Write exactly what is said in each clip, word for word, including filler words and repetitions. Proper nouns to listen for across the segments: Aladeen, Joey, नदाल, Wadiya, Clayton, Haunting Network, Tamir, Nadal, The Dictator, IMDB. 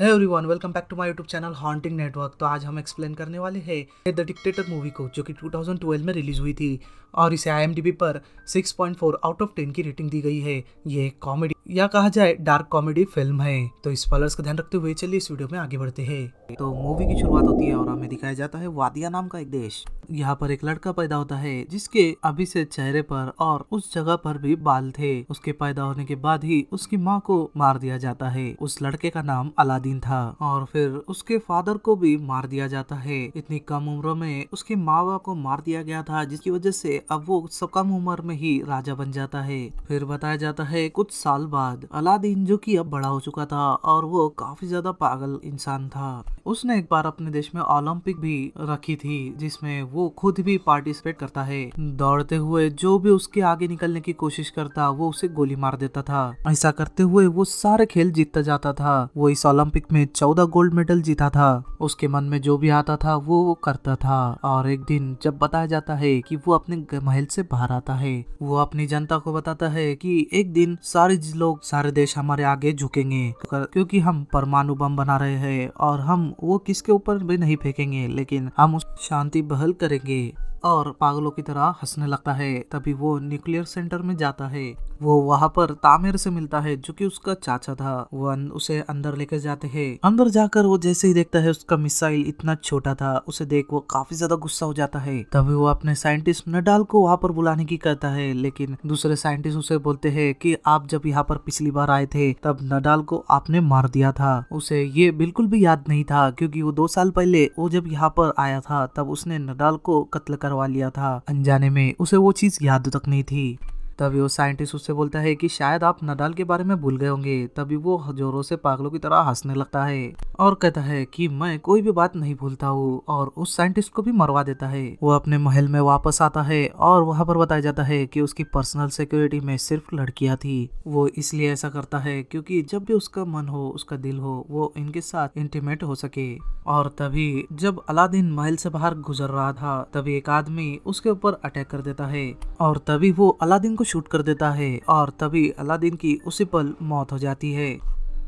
Hello everyone, welcome back to my YouTube channel haunting network. तो आज हम explain करने वाले हैं द डिक्टेटर मूवी को, जो कि दो हज़ार बारह में रिलीज हुई थी और इसे आई एम डी बी पर six point four out of ten की रेटिंग दी गई है। ये कॉमेडी या कहा जाए डार्क कॉमेडी फिल्म है, तो स्पॉयलर्स का ध्यान रखते हुए चलिए इस वीडियो में आगे बढ़ते हैं। तो मूवी की शुरुआत होती है और हमें दिखाया जाता है वादिया नाम का एक देश। यहाँ पर एक लड़का पैदा होता है जिसके अभी से चेहरे पर और उस जगह पर भी बाल थे। उसके पैदा होने के बाद ही उसकी माँ को मार दिया जाता है। उस लड़के का नाम अलादीन था और फिर उसके फादर को भी मार दिया जाता है। इतनी कम उम्र में उसके माँ बाप को मार दिया गया था, जिसकी वजह से अब वो सब कम उम्र में ही राजा बन जाता है। फिर बताया जाता है कुछ साल बाद अलादीन, जो कि अब बड़ा हो चुका था और वो काफी ज्यादा पागल इंसान था, उसने एक बार अपने देश में ओलंपिक भी रखी थी जिसमें वो खुद भी पार्टिसिपेट करता है। दौड़ते हुए जो भी उसके आगे निकलने की कोशिश करता वो उसे गोली मार देता था। ऐसा करते हुए वो सारे खेल जीतता जाता था। वो इस ओलंपिक में चौदह गोल्ड मेडल जीता था। उसके मन में जो भी आता था वो वो करता था। और एक दिन जब बताया जाता है कि वो अपने महल से बाहर आता है, वो अपनी जनता को बताता है कि एक दिन सारे लोग सारे देश हमारे आगे झुकेंगे, क्योंकि हम परमाणु बम बना रहे हैं और हम वो किसके ऊपर भी नहीं फेंकेंगे, लेकिन हम उस शांति बहाल करेंगे। और पागलों की तरह हंसने लगता है। तभी वो न्यूक्लियर सेंटर में जाता है। वो वहाँ पर तामिर से मिलता है जो कि उसका चाचा था। वो उसे अंदर लेकर जाते हैं। अंदर जाकर वो जैसे ही देखता है उसका मिसाइल इतना छोटा था, उसे देख वो काफी ज्यादा गुस्सा हो जाता है। तभी वो अपने साइंटिस्ट नडाल को वहाँ पर बुलाने की करता है, लेकिन दूसरे साइंटिस्ट उसे बोलते है कि आप जब यहाँ पर पिछली बार आए थे तब नडाल को आपने मार दिया था। उसे ये बिल्कुल भी याद नहीं था, क्योंकि वो दो साल पहले वो जब यहाँ पर आया था तब उसने नडाल को कत्ल करवा लिया था अनजाने में, उसे वो चीज याद तक नहीं थी। तभी वो साइंटिस्ट उससे बोलता है कि शायद आप नडाल के बारे में भूल गए होंगे। तभी वो जोरों से पागलों की तरह हंसने लगता है और कहता है कि मैं कोई भी बात नहीं भूलता हूँ, और उस साइंटिस्ट को भी मरवा देता है। वो अपने महल में वापस आता है और वहाँ पर बताया जाता है कि उसकी पर्सनल सिक्योरिटी में सिर्फ लड़कियाँ थी। वो इसलिए ऐसा करता है क्योंकि जब भी उसका मन हो, उसका दिल हो, वो इनके साथ इंटीमेट हो सके। और तभी जब अलादीन महल से बाहर गुजर रहा था तभी एक आदमी उसके ऊपर अटैक कर देता है और तभी वो अलादीन को शूट कर देता है और तभी अलादीन की उसी पल मौत हो जाती है।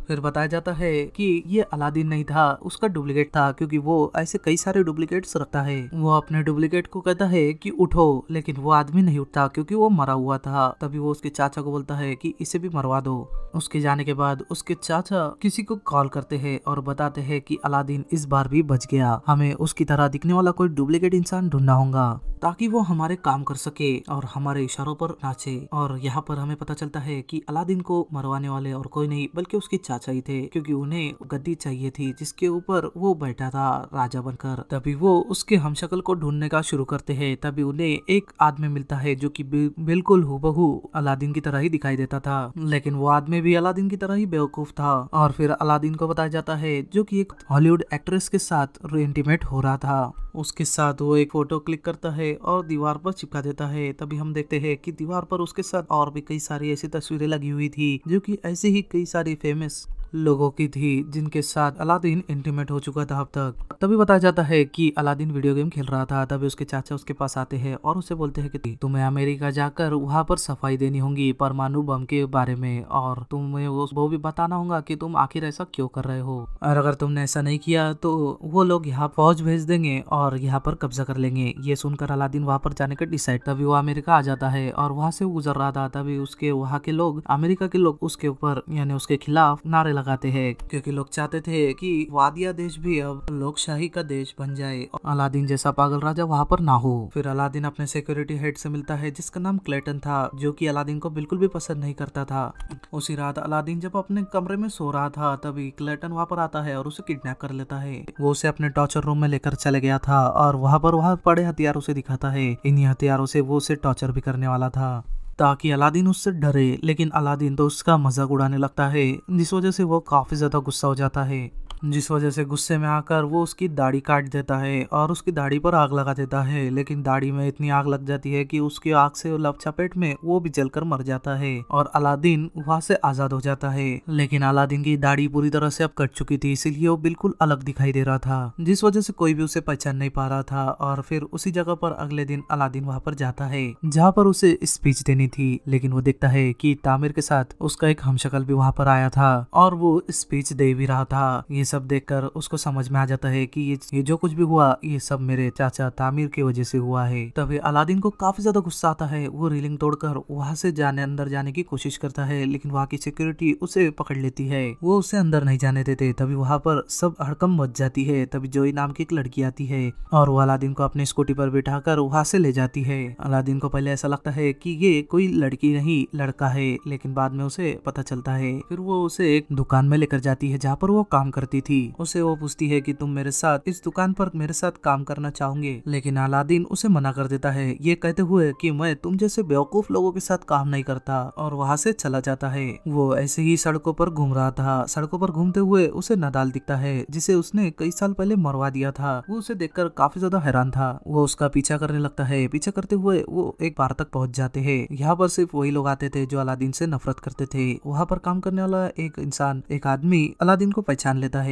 फिर बताया जाता है कि ये अलादीन नहीं था, उसका डुप्लीकेट था, क्योंकि वो ऐसे कई सारे डुप्लीकेट्स रखता है। वो अपने डुप्लीकेट को कहता है कि उठो, लेकिन वो आदमी नहीं उठता क्योंकि वो मरा हुआ था। तभी वो उसके चाचा को बोलता है कि इसे भी मरवा दो। उसके जाने के बाद उसके चाचा किसी को कॉल करते हैं और बताते हैं कि अलादीन इस बार भी बच गया, हमें उसकी तरह दिखने वाला कोई डुप्लीकेट इंसान ढूंढना होगा ताकि वो हमारे काम कर सके और हमारे इशारों पर नाचे। और यहाँ पर हमें पता चलता है कि अलादीन को मरवाने वाले और कोई नहीं बल्कि उसके चाचा ही थे, क्योंकि उन्हें गद्दी चाहिए थी जिसके ऊपर वो बैठा था राजा बनकर। तभी वो उसके हमशक्ल को ढूंढने का शुरू करते हैं। तभी उन्हें एक आदमी मिलता है जो कि बिल्कुल हूबहू अलादीन की तरह ही दिखाई देता था, लेकिन वो आदमी भी अलादीन की तरह ही बेवकूफ था। और फिर अलादीन को बताया जाता है जो कि एक हॉलीवुड एक्ट्रेस के साथ इंटीमेट हो रहा था। उसके साथ वो एक फोटो क्लिक करता है और दीवार पर चिपका देता है। तभी हम देखते हैं कि दीवार पर उसके साथ और भी कई सारी ऐसी तस्वीरें लगी हुई थी जो कि ऐसे ही कई सारी फेमस लोगों की थी जिनके साथ अलादीन इंटीमेट हो चुका था अब तक। तभी बताया जाता है कि अलादीन वीडियो गेम खेल रहा था। तभी उसके चाचा उसके पास आते हैं और उसे बोलते हैं कि तुम्हें अमेरिका जाकर वहाँ पर सफाई देनी होगी परमाणु बम के बारे में, और तुम्हें वो भी बताना होगा कि तुम आखिर ऐसा क्यों कर रहे हो, और अगर तुमने ऐसा नहीं किया तो वो लोग यहाँ फौज भेज देंगे और यहाँ पर कब्जा कर लेंगे। ये सुनकर अलादीन वहाँ पर जाने का डिसाइड। तभी वो अमेरिका आ जाता है और वहाँ से गुजर रहा था। तभी उसके वहाँ के लोग, अमेरिका के लोग उसके ऊपर यानी उसके खिलाफ नारे लगाते हैं, क्योंकि लोग चाहते थे कि वादिया देश भी अब लोकशाही का देश बन जाए और अलादीन जैसा पागल राजा वहाँ पर ना हो। फिर अलादीन अपने सिक्योरिटी हेड से मिलता है जिसका नाम क्लेटन था, जो कि अलादीन को बिल्कुल भी पसंद नहीं करता था। उसी रात अलादीन जब अपने कमरे में सो रहा था तभी क्लेटन वहाँ पर आता है और उसे किडनैप कर लेता है। वो उसे अपने टॉर्चर रूम में लेकर चले गया था और वहाँ पर वहाँ पड़े हथियारों से दिखाता है। इन्हीं हथियारों से वो उसे टॉर्चर भी करने वाला था ताकि अलादीन उससे डरे, लेकिन अलादीन तो उसका मजाक उड़ाने लगता है जिस वजह से वो काफी ज्यादा गुस्सा हो जाता है। जिस वजह से गुस्से में आकर वो उसकी दाढ़ी काट देता है और उसकी दाढ़ी पर आग लगा देता है। लेकिन दाढ़ी में इतनी आग लग जाती है कि उसकी आग से लप चपेट में वो भी जलकर मर जाता है और अलादीन वहां से आजाद हो जाता है। लेकिन अलादीन की दाढ़ी पूरी तरह से अब कट चुकी थी, इसीलिए वो बिल्कुल अलग दिखाई दे रहा था, जिस वजह से कोई भी उसे पहचान नहीं पा रहा था। और फिर उसी जगह पर अगले दिन अलादीन वहां पर जाता है जहां पर उसे स्पीच देनी थी, लेकिन वो देखता है कि तामिर के साथ उसका एक हमशक्ल भी वहां पर आया था और वो स्पीच दे भी रहा था। ये सब देखकर उसको समझ में आ जाता है कि ये, ये जो कुछ भी हुआ ये सब मेरे चाचा तामिर की वजह से हुआ है। तभी अलादीन को काफी ज्यादा गुस्सा आता है, वो रेलिंग तोड़कर वहां से जाने अंदर जाने की कोशिश करता है, लेकिन वहां की सिक्योरिटी उसे पकड़ लेती है, वो उसे अंदर नहीं जाने देते। तभी वहां पर सब हड़कम मच जाती है। तभी जोई नाम की एक लड़की आती है और वो अलादीन को अपनी स्कूटी पर बिठाकर वहां से ले जाती है। अलादीन को पहले ऐसा लगता है कि ये कोई लड़की नहीं लड़का है, लेकिन बाद में उसे पता चलता है। फिर वो उसे एक दुकान में लेकर जाती है जहाँ पर वो काम करती थी। उसे वो पूछती है कि तुम मेरे साथ इस दुकान पर मेरे साथ काम करना चाहोगे, लेकिन अलादीन उसे मना कर देता है ये कहते हुए कि मैं तुम जैसे बेवकूफ लोगों के साथ काम नहीं करता, और वहाँ से चला जाता है। वो ऐसे ही सड़कों पर घूम रहा था। सड़कों पर घूमते हुए उसे नदाल दिखता है, जिसे उसने कई साल पहले मरवा दिया था। वो उसे देखकर काफी ज्यादा हैरान था। वो उसका पीछा करने लगता है। पीछा करते हुए वो एक बार तक पहुंच जाते हैं। यहाँ पर सिर्फ वही लोग आते थे जो अलादीन से नफरत करते थे। वहाँ पर काम करने वाला एक इंसान एक आदमी अलादीन को पहचान लेता है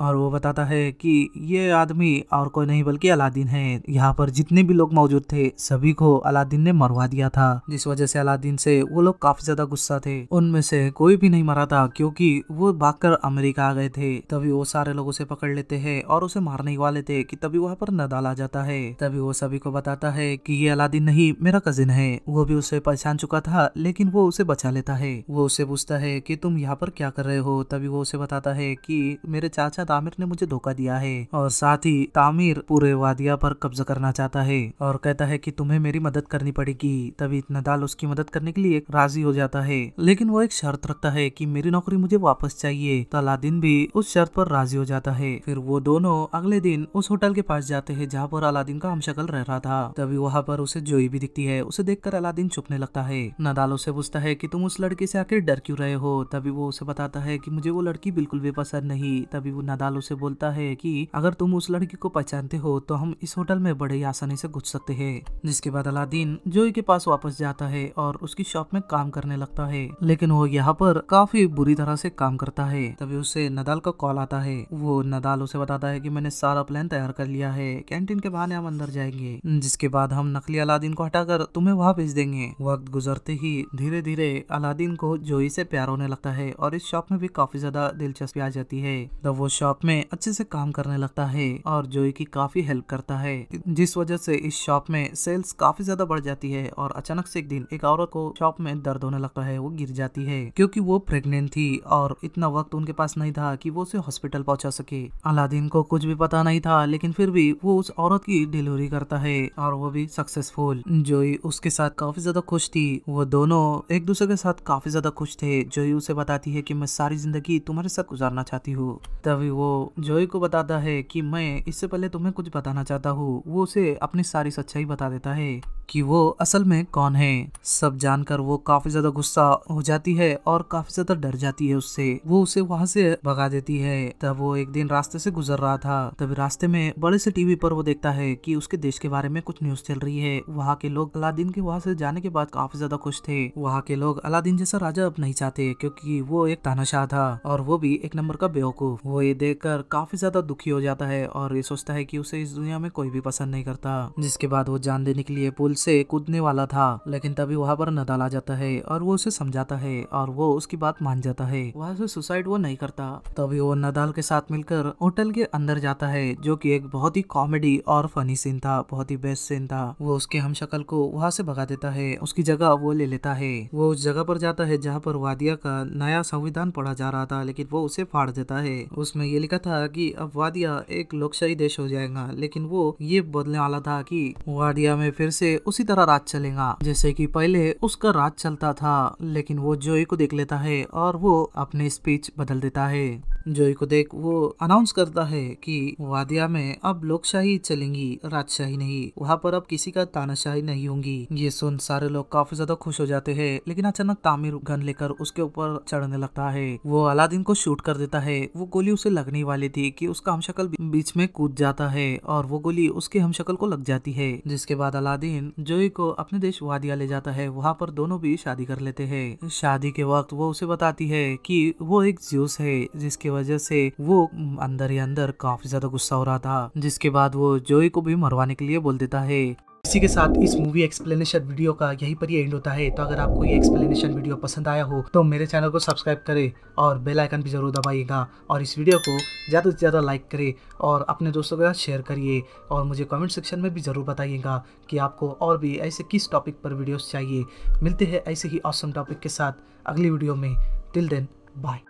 और वो बताता है कि ये आदमी और कोई नहीं बल्कि अलादीन है। यहाँ पर जितने भी लोग मौजूद थे सभी को अलादीन ने मरवा दिया था, जिस वजह से अलादीन से वो लोग काफी ज्यादा गुस्सा थे। उनमें से कोई भी नहीं मरा था क्योंकि वो भागकर अमेरिका आ गए थे। तभी वो सारे लोग उसे पकड़ लेते हैं और उसे मारने वाले थे कि तभी वहाँ पर नदाल आ जाता है। तभी वो सभी को बताता है कि ये अलादीन नहीं मेरा कजिन है। वो भी उसे पहचान चुका था, लेकिन वो उसे बचा लेता है। वो उसे पूछता है कि तुम यहाँ पर क्या कर रहे हो। तभी वो उसे बताता है कि मेरे चाचा तामिर ने मुझे धोखा दिया है और साथ ही तामिर पूरे वादिया पर कब्जा करना चाहता है और कहता है कि तुम्हें मेरी मदद करनी पड़ेगी। तभी नदाल उसकी मदद करने के लिए राजी हो जाता है, लेकिन वो एक शर्त रखता है कि मेरी नौकरी मुझे वापस चाहिए। तो अलादीन भी उस शर्त पर राजी हो जाता है। फिर वो दोनों अगले दिन उस होटल के पास जाते हैं जहाँ पर अलादीन का हमशक्ल रह रहा था। तभी वहाँ पर उसे जोई भी दिखती है। उसे देखकर अलादीन छुपने लगता है। नदाल उसे पूछता है कि तुम उस लड़की से आखिर डर क्यों रहे हो। तभी वो उसे बताता है कि मुझे वो लड़की बिल्कुल भी पसंद नहीं। तभी वो नदाल उसे बोलता है कि अगर तुम उस लड़की को पहचानते हो तो हम इस होटल में बड़े ही आसानी से घुस सकते हैं। जिसके बाद अलादीन जोई के पास वापस जाता है और उसकी शॉप में काम करने लगता है, लेकिन वो यहाँ पर काफी बुरी तरह से काम करता है। तभी उसे नदाल का कॉल आता है। वो नदाल उसे बताता है कि मैंने सारा प्लान तैयार कर लिया है, कैंटीन के बहाने हम अंदर जाएंगे, जिसके बाद हम नकली अलादीन को हटाकर तुम्हें वहाँ भेज देंगे। वक्त गुजरते ही धीरे धीरे अलादीन को जोई से प्यार होने लगता है और इस शॉप में भी काफी ज्यादा दिलचस्पी आ जाती है। तब वो शॉप में अच्छे से काम करने लगता है और जोई की काफी हेल्प करता है, जिस वजह से इस शॉप में सेल्स काफी ज्यादा बढ़ जाती है। और अचानक से एक दिन एक औरत को शॉप में दर्द होने लगता है। वो गिर जाती है क्योंकि वो प्रेग्नेंट थी और इतना वक्त उनके पास नहीं था कि वो उसे हॉस्पिटल पहुंचा सके। अलादीन को कुछ भी पता नहीं था, लेकिन फिर भी वो उस औरत की डिलीवरी करता है और वो भी सक्सेसफुल। जोई उसके साथ काफी ज्यादा खुश थी। वो दोनों एक दूसरे के साथ काफी ज्यादा खुश थे। जोई उसे बताती है कि मैं सारी जिंदगी तुम्हारे साथ गुजारना चाहती हूँ। तभी वो जोई को बताता है कि मैं इससे पहले तुम्हें कुछ बताना चाहता हूँ। वो उसे अपनी सारी सच्चाई बता देता है कि वो असल में कौन है। सब जानकर वो काफी ज्यादा गुस्सा हो जाती है और काफी ज्यादा डर जाती है उससे। वो उसे वहां से भगा देती है। तब वो एक दिन रास्ते से गुजर रहा था। तभी रास्ते में बड़े से टीवी पर वो देखता है कि उसके देश के बारे में कुछ न्यूज चल रही है। वहाँ के लोग अलादीन के वहां से जाने के बाद काफी ज्यादा खुश थे। वहाँ के लोग अलादीन जैसा राजा अब नहीं चाहते क्योंकि वो एक तानाशाह था और वो भी एक नंबर का बेवकूफ। वो ये देखकर काफी ज्यादा दुखी हो जाता है और ये सोचता है कि उसे इस दुनिया में कोई भी पसंद नहीं करता। जिसके बाद वो जान देने के लिए पुल से कूदने वाला था, लेकिन तभी वहाँ पर नदाल आ जाता है और वो उसे समझाता है और वो उसकी बात मान जाता है। वहाँ से सुसाइड वो नहीं करता। तभी वो नदाल के साथ मिलकर होटल के अंदर जाता है, जो कि एक बहुत ही कॉमेडी और फनी सीन था, बहुत ही बेस्ट सीन था। वो उसके हमशक्ल को वहाँ से भगा देता है, उसकी जगह वो ले लेता है। वो उस जगह पर जाता है जहाँ पर वादिया का नया संविधान पढ़ा जा रहा था, लेकिन वो उसे फाड़ देता है। उसमें ये लिखा था कि अब वादिया एक लोकशाही देश हो जाएगा, लेकिन वो ये बदलने वाला था कि वादिया में फिर से उसी तरह राज चलेगा जैसे कि पहले उसका राज चलता था। लेकिन वो जोई को देख लेता है और वो अपनी स्पीच बदल देता है। जोई को देख वो अनाउंस करता है कि वादिया में अब लोकशाही चलेंगी, राजशाही नहीं। वहाँ पर अब किसी का तानाशाही नहीं होंगी। ये सुन सारे लोग काफी ज्यादा खुश हो जाते हैं, लेकिन अचानक तामिर गन लेकर उसके ऊपर चढ़ने लगता है। वो अलादीन को शूट कर देता है। वो गोली उसे लगने वाली थी कि उसका हमशक्ल बीच में कूद जाता है और वो गोली उसके हमशक्ल को लग जाती है, जिसके बाद अलादीन जोई को अपने देश वादिया ले जाता है। वहाँ पर दोनों भी शादी कर लेते हैं। शादी के वक्त वो उसे बताती है कि वो एक ज्यूस है, जिसके वजह से वो अंदर ही अंदर काफी ज्यादा गुस्सा हो रहा था, जिसके बाद वो जोई को भी मरवाने के लिए बोल देता है। इसी के साथ इस मूवी एक्सप्लेनेशन वीडियो का यहीं पर ये एंड होता है। तो अगर आपको ये एक्सप्लेनेशन वीडियो पसंद आया हो तो मेरे चैनल को सब्सक्राइब करें और बेल आइकन भी जरूर दबाइएगा, और इस वीडियो को ज़्यादा से ज़्यादा लाइक करें और अपने दोस्तों के साथ शेयर करिए, और मुझे कमेंट सेक्शन में भी ज़रूर बताइएगा कि आपको और भी ऐसे किस टॉपिक पर वीडियोज़ चाहिए। मिलते हैं ऐसे ही ऑसम टॉपिक के साथ अगली वीडियो में। Till then bye.